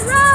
Whoa!